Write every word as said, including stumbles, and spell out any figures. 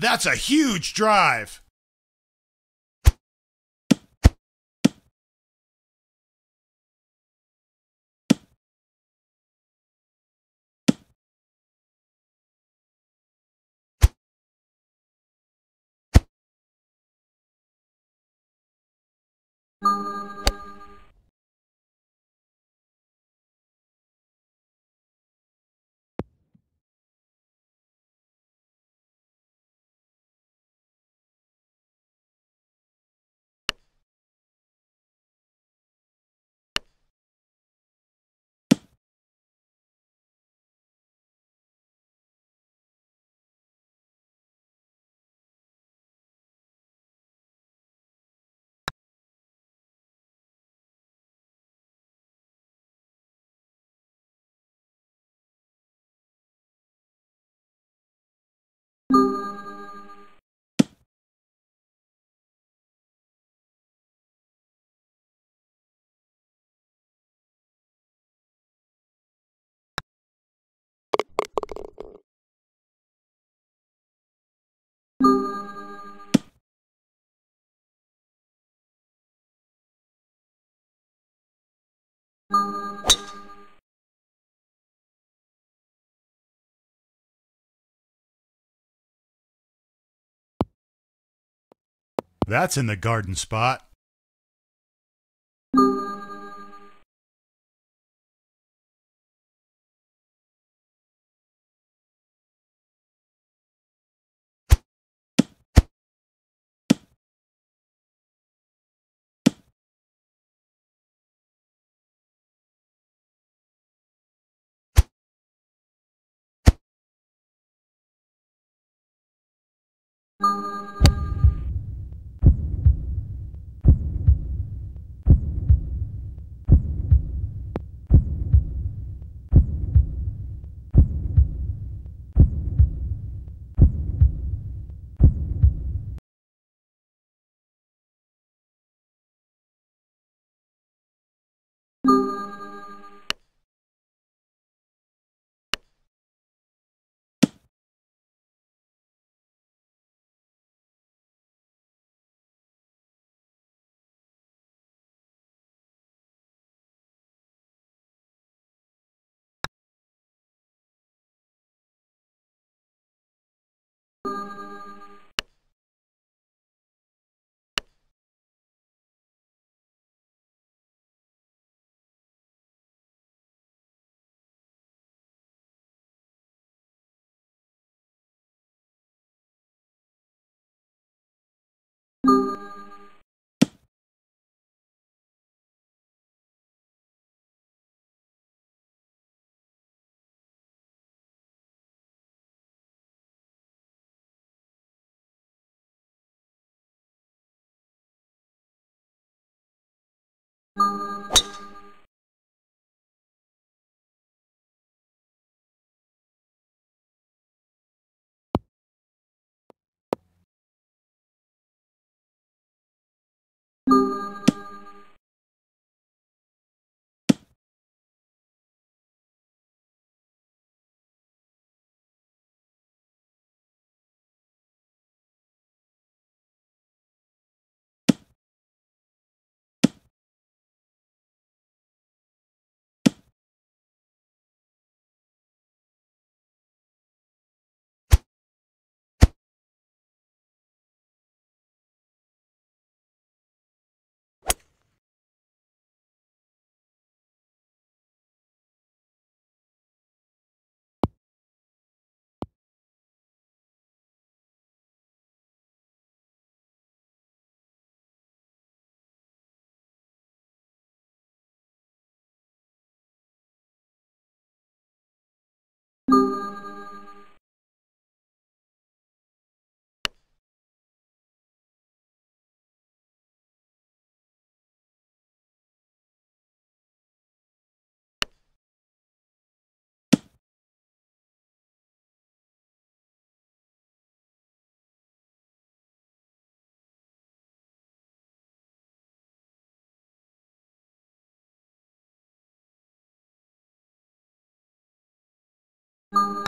That's a huge drive. That's in the garden spot. Thank you.